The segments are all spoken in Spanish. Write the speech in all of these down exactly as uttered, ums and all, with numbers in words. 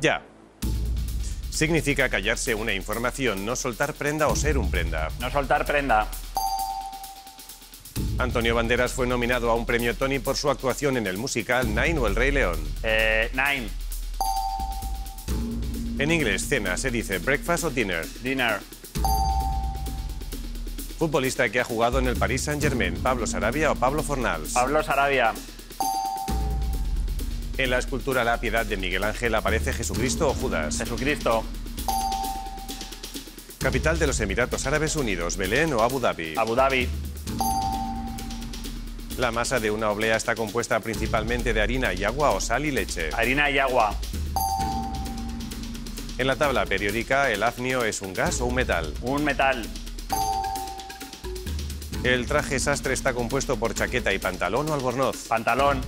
Ya. Significa callarse una información, no soltar prenda o ser un prenda. No soltar prenda. Antonio Banderas fue nominado a un premio Tony por su actuación en el musical Nine o El Rey León. Eh, Nine. En inglés, cena se dice breakfast o dinner. Dinner. Futbolista que ha jugado en el Paris Saint Germain, Pablo Sarabia o Pablo Fornals. Pablo Sarabia. En la escultura La Piedad de Miguel Ángel aparece Jesucristo o Judas. Jesucristo. Capital de los Emiratos Árabes Unidos, Belén o Abu Dhabi. Abu Dhabi. La masa de una oblea está compuesta principalmente de harina y agua o sal y leche. Harina y agua. En la tabla periódica, el aznio es un gas o un metal. Un metal. El traje sastre está compuesto por chaqueta y pantalón o albornoz. Pantalón.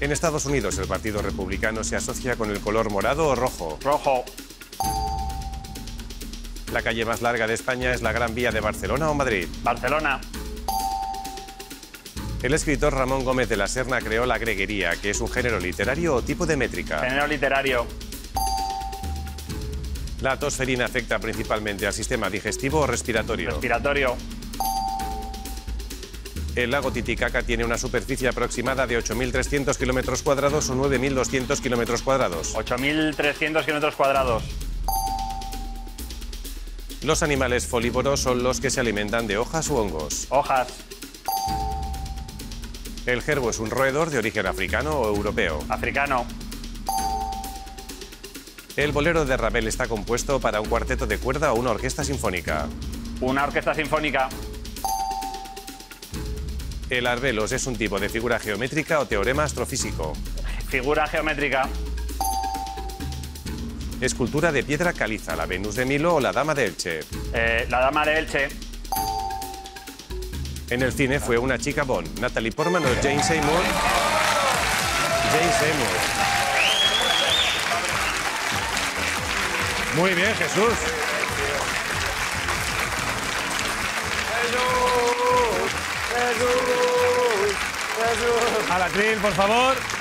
En Estados Unidos, el Partido Republicano se asocia con el color morado o rojo. Rojo. La calle más larga de España es la Gran Vía de Barcelona o Madrid. Barcelona. El escritor Ramón Gómez de la Serna creó la greguería, que es un género literario o tipo de métrica. Género literario. La tosferina afecta principalmente al sistema digestivo o respiratorio. Respiratorio. El lago Titicaca tiene una superficie aproximada de ocho mil trescientos kilómetros cuadrados o nueve mil doscientos kilómetros cuadrados. ocho mil trescientos kilómetros cuadrados. Los animales folívoros son los que se alimentan de hojas u hongos. Hojas. El jerbo es un roedor de origen africano o europeo. Africano. El bolero de Ravel está compuesto para un cuarteto de cuerda o una orquesta sinfónica. Una orquesta sinfónica. El arbelos es un tipo de figura geométrica o teorema astrofísico. Figura geométrica. Escultura de piedra caliza, la Venus de Milo o la Dama de Elche. Eh, la Dama de Elche. En el cine fue una chica Bond, Natalie Portman o Jane Seymour. Jane Seymour. Muy bien, Jesús. Jesús, Jesús, Jesús. Al atril, por favor.